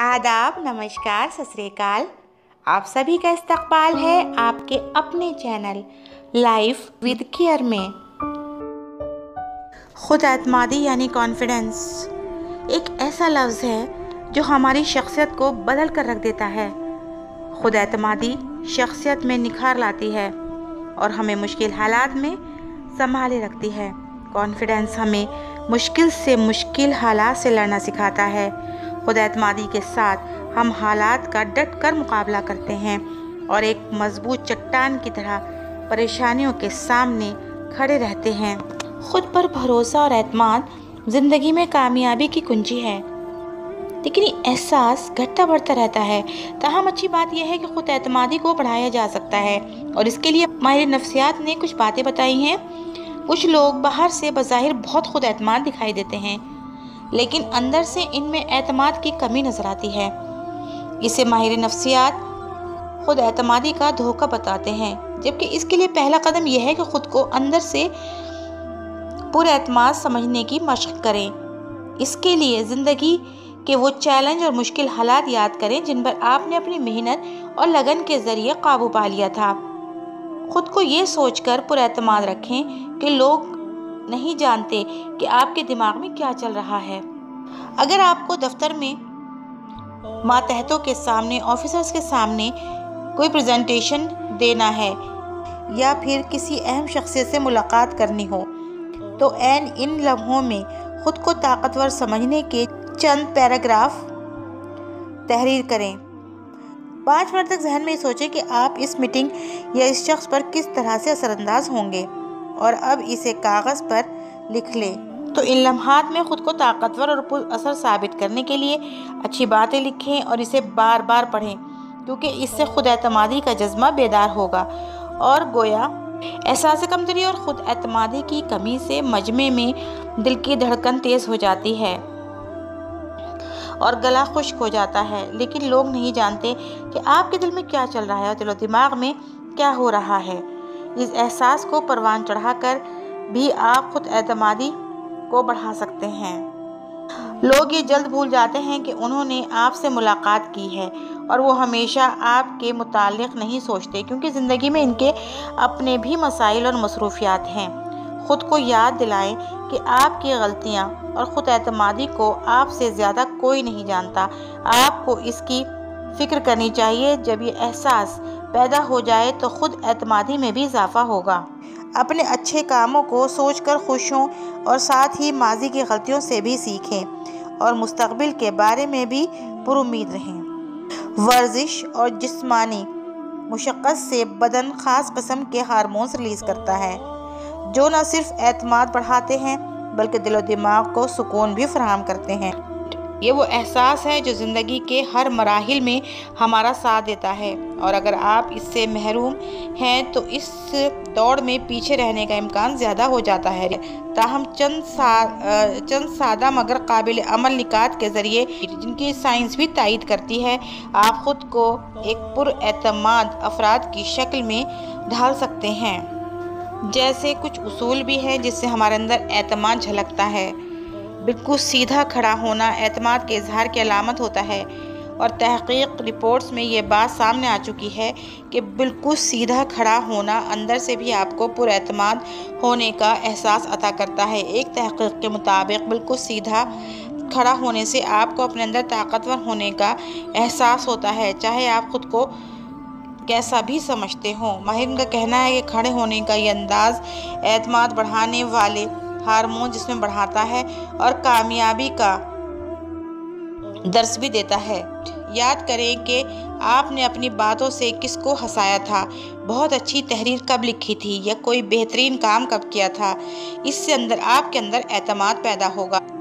आदाब, नमस्कार, सत श्री अकाल। आप सभी का इस्तकबाल है आपके अपने चैनल लाइफ विद केयर में। खुद एतमादी यानी कॉन्फिडेंस एक ऐसा लफ्ज़ है जो हमारी शख्सियत को बदल कर रख देता है। खुद एतमादी शख्सियत में निखार लाती है और हमें मुश्किल हालात में संभाले रखती है। कॉन्फिडेंस हमें मुश्किल से मुश्किल हालात से लड़ना सिखाता है। खुद एतमादी के साथ हम हालात का डट कर मुकाबला करते हैं और एक मजबूत चट्टान की तरह परेशानियों के सामने खड़े रहते हैं। खुद पर भरोसा और एतमाद ज़िंदगी में कामयाबी की कुंजी है, लेकिन ये एहसास घटता बढ़ता रहता है। ताहम अच्छी बात यह है कि खुद एतमादी को बढ़ाया जा सकता है और इसके लिए माहिर नफ्सियात ने कुछ बातें बताई हैं। कुछ लोग बाहर से बज़ाहिर बहुत खुद एतमाद दिखाई देते हैं, लेकिन अंदर से इनमें एतमाद की कमी नज़र आती है। इसे माहिर नफ्सियात खुद एतमादी का धोखा बताते हैं, जबकि इसके लिए पहला कदम यह है कि ख़ुद को अंदर से पूरे एतमाद समझने की मशक़ करें। इसके लिए ज़िंदगी के वो चैलेंज और मुश्किल हालात याद करें जिन पर आपने अपनी मेहनत और लगन के ज़रिए काबू पा लिया था। ख़ुद को ये सोचकर पुरएतमाद रखें कि लोग नहीं जानते कि आपके दिमाग में क्या चल रहा है। अगर आपको दफ्तर में मातहतों के सामने, ऑफिसर्स के सामने कोई प्रेजेंटेशन देना है या फिर किसी अहम शख्सियत से मुलाकात करनी हो, तो ऐन इन लम्हों में ख़ुद को ताकतवर समझने के चंद पैराग्राफ तहरीर करें। 5 मिनट तक जहन में सोचें कि आप इस मीटिंग या इस शख्स पर किस तरह से असरअंदाज होंगे और अब इसे कागज़ पर लिख लें। तो इन लम्हात में ख़ुद को ताकतवर और पुरअसर साबित करने के लिए अच्छी बातें लिखें और इसे बार बार पढ़ें, क्योंकि इससे खुद एतमादी का जज्बा बेदार होगा और गोया एहसास कमजोरी और ख़ुद एतमादी की कमी से मजमे में दिल की धड़कन तेज़ हो जाती है और गला खुश्क हो जाता है। लेकिन लोग नहीं जानते कि आपके दिल में क्या चल रहा है और दिलो दिमाग में क्या हो रहा है। इस एहसास को परवान चढ़ाकर भी आप खुद एतमादी को बढ़ा सकते हैं। लोग ये जल्द भूल जाते हैं कि उन्होंने आपसे मुलाकात की है और वो हमेशा आपके मुतालिक नहीं सोचते, क्योंकि ज़िंदगी में इनके अपने भी मसाइल और मसरूफियात हैं। ख़ुद को याद दिलाएं कि आपकी गलतियाँ और ख़ुद एतमादी को आपसे ज़्यादा कोई नहीं जानता। आपको इसकी फ़िक्र करनी चाहिए। जब ये एहसास पैदा हो जाए तो ख़ुद एतमादी में भी इजाफ़ा होगा। अपने अच्छे कामों को सोच कर खुश हों और साथ ही माजी की गलतियों से भी सीखें और मुस्तकबिल के बारे में भी पुरुमीद रहें। वर्जिश और जिस्मानी मशक्क़त से बदन ख़ास किस्म के हारमोन्स रिलीज़ करता है जो न सिर्फ एतमाद बढ़ाते हैं बल्कि दिलो दिमाग को सुकून भी फराहम करते हैं। ये वो एहसास है जो ज़िंदगी के हर मराहिल में हमारा साथ देता है और अगर आप इससे महरूम हैं तो इस दौड़ में पीछे रहने का इम्कान ज़्यादा हो जाता है। ताहम चंद सादा मगर काबिल अमल निकात के ज़रिए, जिनकी साइंस भी तायद करती है, आप ख़ुद को एक पुरएतमाद अफराद की शक्ल में ढाल सकते हैं। जैसे कुछ उसूल भी हैं जिससे हमारे अंदर एतमाद झलकता है। बिल्कुल सीधा खड़ा होना एतमाद के इजहार की अलामत होता है और तहक़ीक़ रिपोर्ट्स में ये बात सामने आ चुकी है कि बिल्कुल सीधा खड़ा होना अंदर से भी आपको पुरएतमाद होने का एहसास अता करता है। एक तहक़ीक़ के मुताबिक बिल्कुल सीधा खड़ा होने से आपको अपने अंदर ताकतवर होने का एहसास होता है, चाहे आप ख़ुद को कैसा भी समझते हों। माहिर का कहना है कि खड़े होने का ये अंदाज़ एतमाद बढ़ाने वाले हार्मोन जिसमें बढ़ाता है और कामयाबी का दर्स भी देता है। याद करें कि आपने अपनी बातों से किसको हंसाया था, बहुत अच्छी तहरीर कब लिखी थी या कोई बेहतरीन काम कब किया था। इससे अंदर आपके अंदर एतमाद पैदा होगा।